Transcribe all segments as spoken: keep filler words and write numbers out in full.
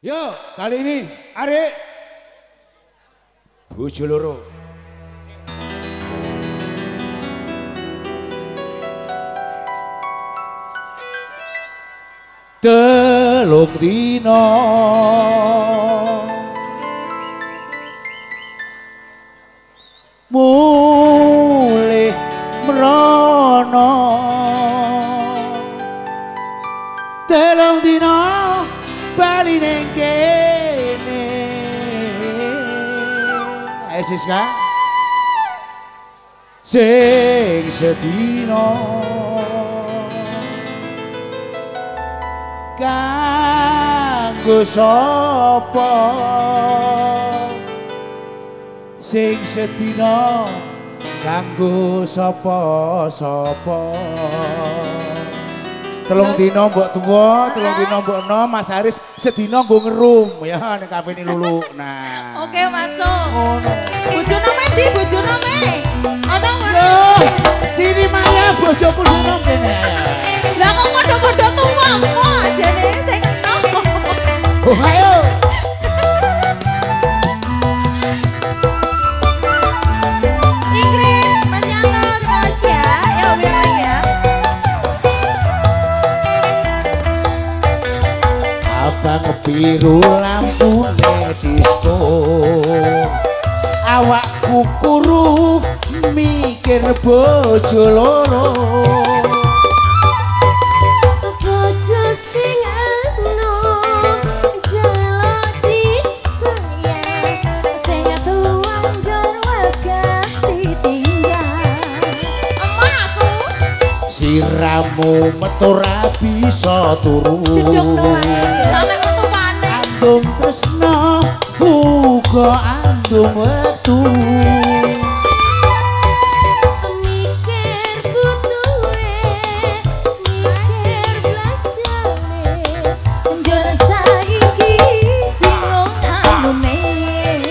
Yo, kali ini Ari bojo loro. Telung dina mulih mrono, telung dina bali ning kene. Ayo Siska, sing sedina kanggo sapa, sing sedina kanggo sapa-sapa. Telung dina mbok tuwa, telung dina mbok enom, Mas Haris sedina nggo ngerum ya ning kafe ni Lulu. Nah. Oke, masuk. Bojone me ndi? Bojone me. Ana wae. Sini Maya bojoku durung kene. Lah kok padha-padha tuwa kok ajene sing nopo. Oh ayo. Abang biru lampu disko, awakku kuru mikir bojo loro. Bojo sing eno jaluk disayang, sing tuwang njur wegah ditinggal. Emakku siramu metu ra bisa turu. Andung tresno uga andung metu, mikir butuhe mikir belajane, njur saiki bingung anune.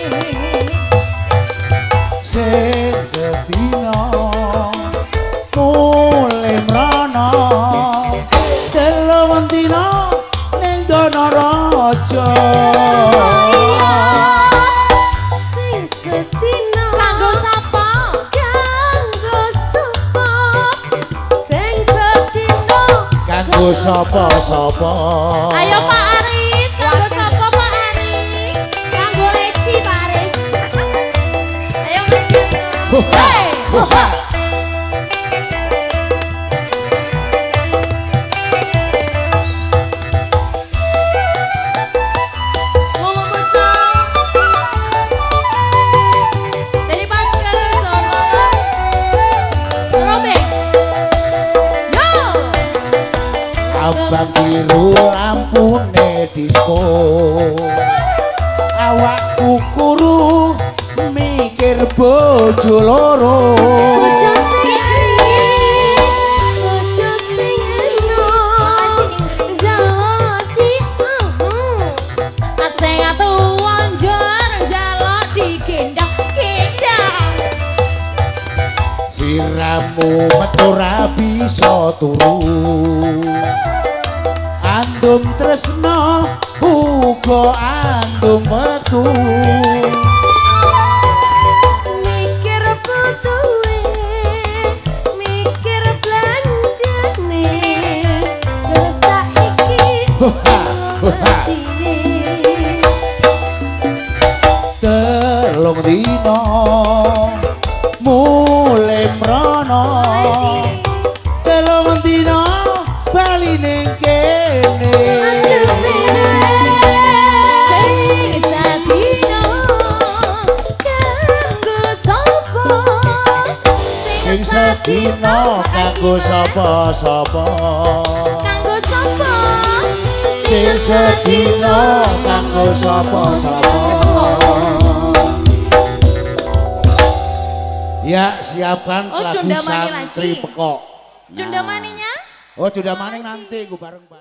Sing sedina mulih mrono, telung dina ning dana raja. Kanggo sapa-sapa? Ayo Pak Aris, kanggo sapa Pak Aris? Kanggo Reci Pak Aris. Ayo Mas. Hei, hoha. Lulu Musang. Dari Pasca sapa? Robe. Abang biru lampune disko, awakku kuru mikir bojo loro. Bojo sing iki, bojo sing eno, njaluk diuwuh, sing tuwa njur njaluk digendhak-gendhak. Siramu metu ra bisa turu, andung tresno uga andung metu, mikir butuhe mikir belanjane, njur saiki ngertine. Telung dina mulih mrono, telung dina bali ning sedina kanggo sapa-sapa, kanggo sapa sing sedina kanggo sapa-sapa. Ya, siapkan lagu santri pekok. Cundamaninya? Oh, cundamani nanti gue bareng-bareng.